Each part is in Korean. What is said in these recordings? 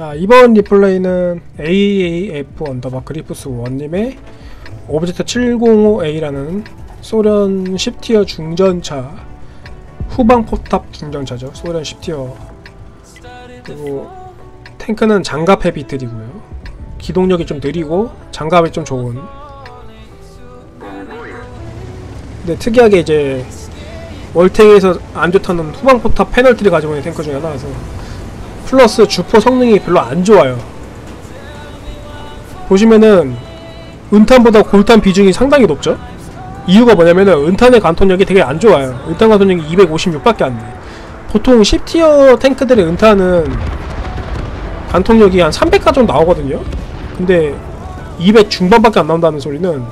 자, 이번 리플레이는 AAF_그리프스1님의 오브젝트 705A라는 소련 10티어 중전차, 후방포탑 중전차죠. 소련 10티어. 그리고 탱크는 장갑 헤비들이고요. 기동력이 좀 느리고 장갑이 좀 좋은. 근데 특이하게 이제 월탱에서 안 좋다는 후방포탑 페널티를 가지고 있는 탱크 중에 하나라서, 플러스 주포 성능이 별로 안 좋아요. 보시면은 은탄보다 골탄 비중이 상당히 높죠. 이유가 뭐냐면은 은탄의 관통력이 되게 안 좋아요. 은탄 관통력이 256밖에 안 돼. 보통 10티어 탱크들의 은탄은 관통력이 한 300까지 나오거든요. 근데 200 중반밖에 안 나온다는 소리는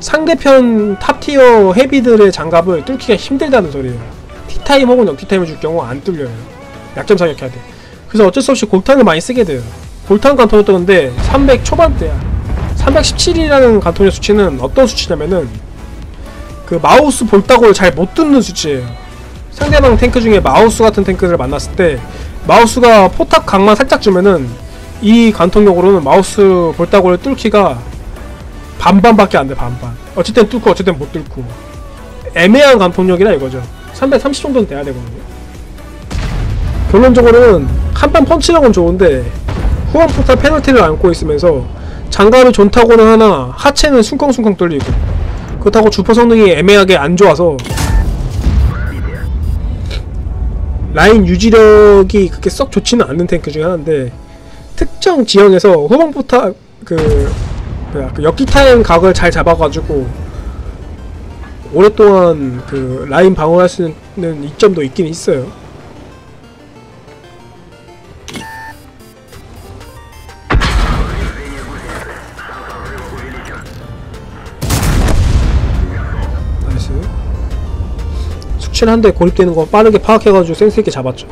상대편 탑티어 헤비들의 장갑을 뚫기가 힘들다는 소리예요. 티타임 혹은 역티타임을 줄 경우 안 뚫려요. 약점 사격해야 돼. 그래서 어쩔 수 없이 골탄을 많이 쓰게 돼요. 골탄 관통력도 근데 300 초반대야. 317이라는 관통력 수치는 어떤 수치냐면은 그 마우스 볼따구를 잘 못 듣는 수치예요. 상대방 탱크 중에 마우스 같은 탱크를 만났을 때 마우스가 포탑 각만 살짝 주면은 이 관통력으로는 마우스 볼따구를 뚫기가 반반밖에 안 돼. 반반. 어쨌든 뚫고 어쨌든 못 뚫고 애매한 관통력이라 이거죠. 330 정도는 돼야 되거든요. 결론적으로는 한판 펀치력은 좋은데 후방포탑 페널티를 안고 있으면서 장갑이 존타고는 하나 하체는 숭컹숭컹 뚫리고, 그렇다고 주포 성능이 애매하게 안 좋아서 라인 유지력이 그렇게 썩 좋지는 않는 탱크 중에 하나인데, 특정 지형에서 후방포탑 그 역기타임 각을 잘 잡아가지고 오랫동안 그 라인 방어할 수 있는 이점도 있긴 있어요. 나이스. 숙취를 한 대 고립되는 거 빠르게 파악해가지고 센스있게 잡았죠.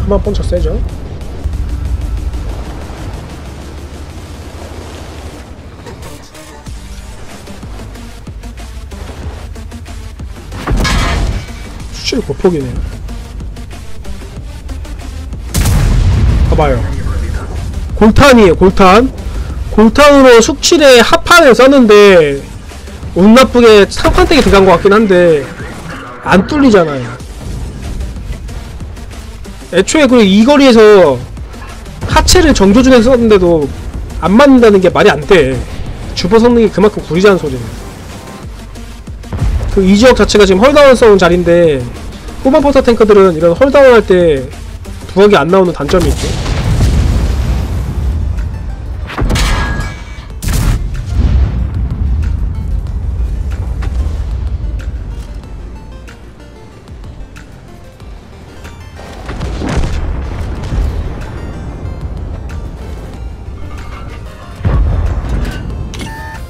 한번 펀쳐 세죠. 수치를 고폭이네요. 봐봐요. 골탄이에요. 골탄. 골탄으로 숙칠에 합판을 썼는데 운 나쁘게 상판댁이 들어간 것 같긴 한데 안 뚫리잖아요. 애초에 그 이 거리에서 하체를 정조준에 썼는데도 안 맞는다는 게 말이 안 돼. 주포 성능이 그만큼 구리자는 소리예요. 그 이 지역 자체가 지금 헐다운 써온 자리인데 후방포탑 탱크들은 이런 헐다운 할 때 부각이 안 나오는 단점이 있죠.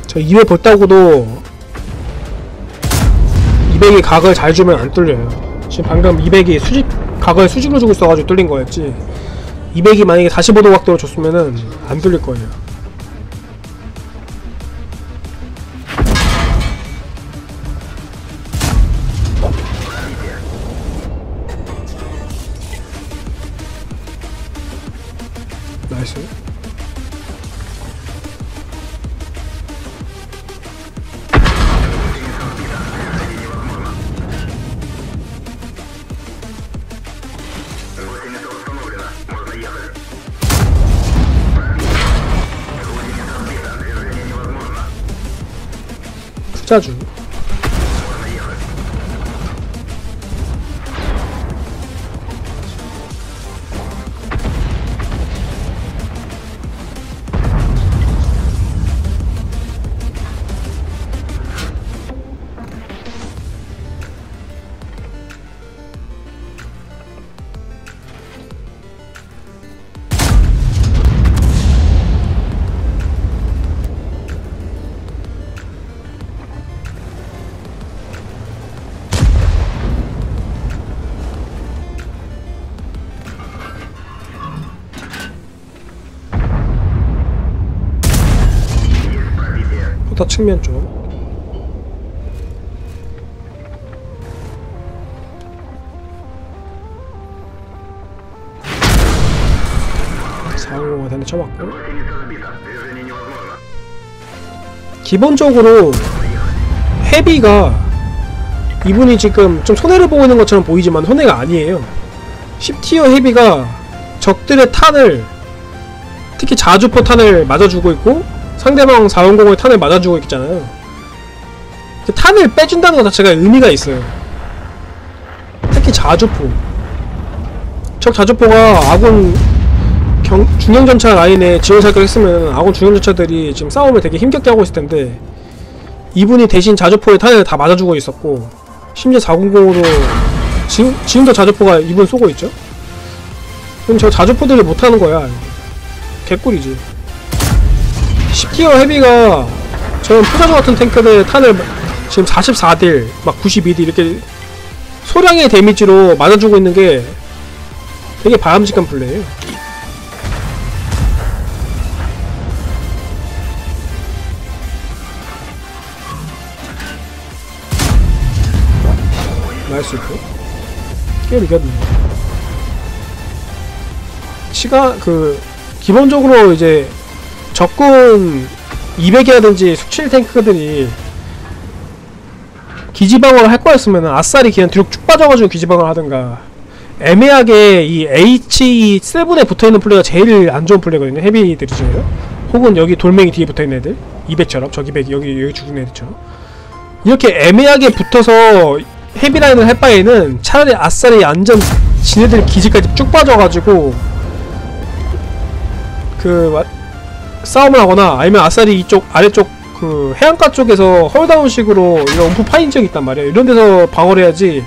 저 200 볼따구도 200이 각을 잘 주면 안 뚫려요. 지금 방금 200이 수직 각을 수직으로 주고 있어가지고 뚫린 거였지, 200이 만약에 45도 각도로 줬으면은 안 뚫릴 거예요. 나이스. 짜주. 센터 측면 쪽. 사항공한테 쳐맞고. 기본적으로 헤비가 이분이 지금 좀 손해를 보고 있는 것처럼 보이지만 손해가 아니에요. 10티어 헤비가 적들의 탄을, 특히 자주포 탄을 맞아주고 있고 상대방 450의 탄을 맞아주고 있잖아요. 탄을 빼준다는 것 자체가 의미가 있어요. 특히 자주포, 적 자주포가 아군 중형전차 라인에 지원살격을 했으면 아군 중형전차들이 지금 싸움을 되게 힘겹게 하고 있을 텐데, 이분이 대신 자주포의 탄을 다 맞아주고 있었고 심지어 400으로 지금도 자주포가 이분 쏘고 있죠? 그럼 저 자주포들이 못하는 거야. 개꿀이지. 10티어 헤비가 저런 포자조 같은 탱크들 탄을 지금 44딜, 막 92딜 이렇게 소량의 데미지로 맞아주고 있는 게 되게 바람직한 플레이예요. 나이스. 게임 이겼네. 기본적으로 이제 적군 200이라든지 숙칠 탱크들이 기지방어를 할 거였으면 아싸리 그냥 뒤로 쭉 빠져가지고 기지방어를 하든가, 애매하게 이 H7에 붙어있는 플레이가 제일 안 좋은 플레이거든요. 헤비들이 중에요. 혹은 여기 돌멩이 뒤에 붙어있는 애들 200처럼, 저 200, 여기 죽은 애들처럼 이렇게 애매하게 붙어서 헤비라인을 할 바에는 차라리 아싸리 안전 지네들 기지까지 쭉 빠져가지고 싸움을 하거나, 아니면 아싸리 이쪽 아래쪽 그 해안가 쪽에서 헐다운 식으로 이런 움푹 파인 지역이 있단 말이에요. 이런 데서 방어를 해야지,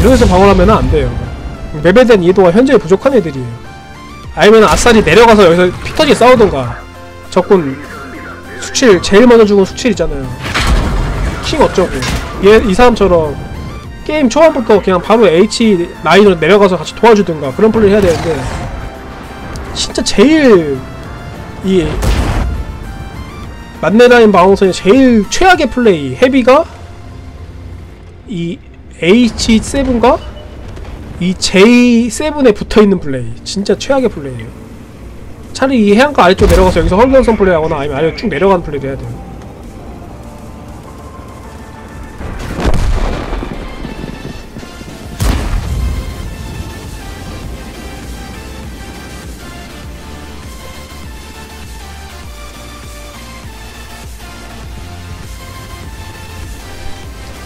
이런 데서 방어를 하면 안 돼요. 맵에 대한 이해도가 현재 부족한 애들이에요. 아니면 아싸리 내려가서 여기서 피 터지게 싸우던가. 적군 숙칠, 제일 먼저 죽은 숙칠 있잖아요. 킹 어쩌고. 이 사람처럼 게임 초반부터 그냥 바로 H 라인으로 내려가서 같이 도와주든가 그런 플레이 해야 되는데, 진짜 제일 이 만내라인 방어선이 제일 최악의 플레이, 헤비가 이 H7과 이 J7에 붙어있는 플레이, 진짜 최악의 플레이예요. 차라리 이 해안가 아래쪽 내려가서 여기서 헐리언선 플레이 하거나, 아니면 아래로 쭉 내려가는 플레이를 해야 돼요.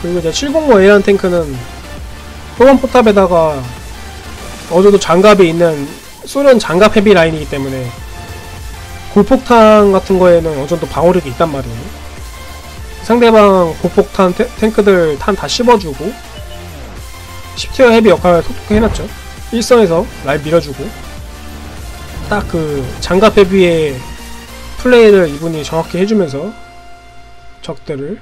그리고 이제 705A라는 탱크는 호반포탑에다가 어제도 장갑이 있는 소련 장갑 헤비 라인이기 때문에 고폭탄 같은 거에는 어느 정도 방어력이 있단 말이에요. 상대방 고폭탄 탱크들 탄 다 씹어주고 10티어 헤비 역할을 톡톡히 해놨죠. 일선에서 라인 밀어주고 딱 그 장갑 헤비의 플레이를 이분이 정확히 해주면서 적들을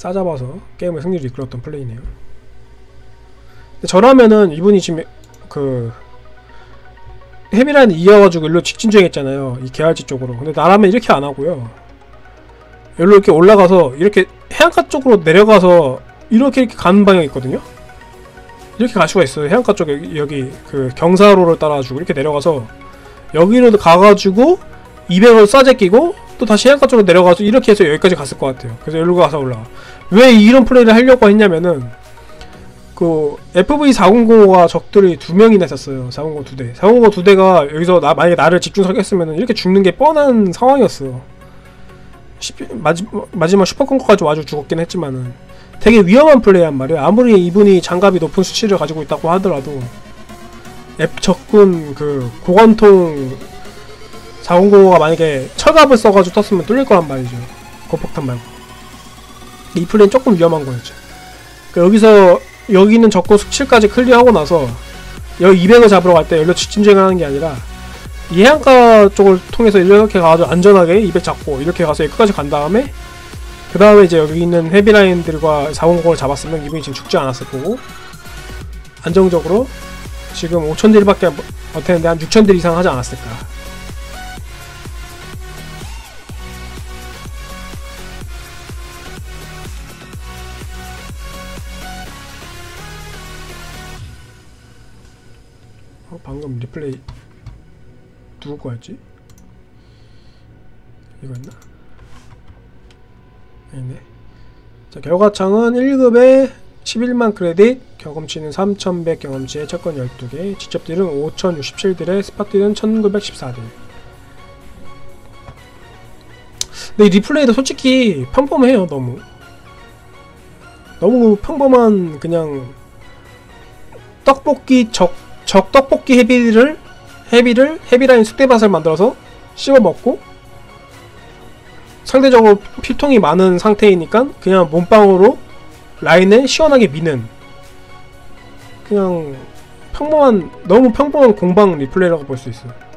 싸잡아서 게임을 승리로 이끌었던 플레이네요. 근데 저라면은 이분이 지금 그 헤비라인 이어가지고 일로 직진주행했잖아요, 이 계활지 쪽으로. 근데 나라면 이렇게 안하고요, 일로 이렇게 올라가서 이렇게 해안가 쪽으로 내려가서 이렇게 가는 방향이 있거든요. 이렇게 갈 수가 있어요. 해안가 쪽에 여기 그 경사로를 따라가지고 이렇게 내려가서 여기로 가가지고 200을 쏴제끼고 또 다시 해안가 쪽으로 내려가서 이렇게 해서 여기까지 갔을 것 같아요. 그래서 여기로 가서 올라와. 왜 이런 플레이를 하려고 했냐면은 그 FV405가 적들이 2명이나 있었어요. 405 2대. 405 2대가 여기서 만약에 나를 집중사격했으면은 이렇게 죽는 게 뻔한 상황이었어요. 마지막 슈퍼컨커까지 와서 죽었긴 했지만은 되게 위험한 플레이란 말이에요. 아무리 이분이 장갑이 높은 수치를 가지고 있다고 하더라도 적군 그 고관통 405가 만약에 철갑을 써가지고 떴으면 뚫릴 거란 말이죠. 고폭탄 말고. 이 플레이는 조금 위험한 거였죠. 그러니까 여기서, 여기는 적군 숙칠까지 클리어하고 나서, 여기 200을 잡으러 갈 때 연료 직진주행을 하는 게 아니라, 이 해안가 쪽을 통해서 이렇게 가가지고 안전하게 200 잡고, 이렇게 가서 여기까지 간 다음에, 그 다음에 이제 여기 있는 헤비라인들과 405를 잡았으면 이분이 지금 죽지 않았을 거고, 안정적으로 지금 5000딜 밖에 버텼는데 한 6000딜 이상 하지 않았을까. 방금 리플레이 누구 거였지? 이거였나? 아니네. 자, 결과창은 1급에 11만 크레딧, 경험치는 3100, 경험치에 채권 12개, 직접딜은 5067딜에 스팟딜은 1914딜. 근데 이 리플레이도 솔직히 평범해요. 너무 평범한 그냥 떡볶이 적 떡볶이 헤비라인 숙대밭을 만들어서 씹어먹고, 상대적으로 피통이 많은 상태이니까 그냥 몸빵으로 라인을 시원하게 미는, 그냥 평범한, 너무 평범한 공방 리플레이라고 볼 수 있어요.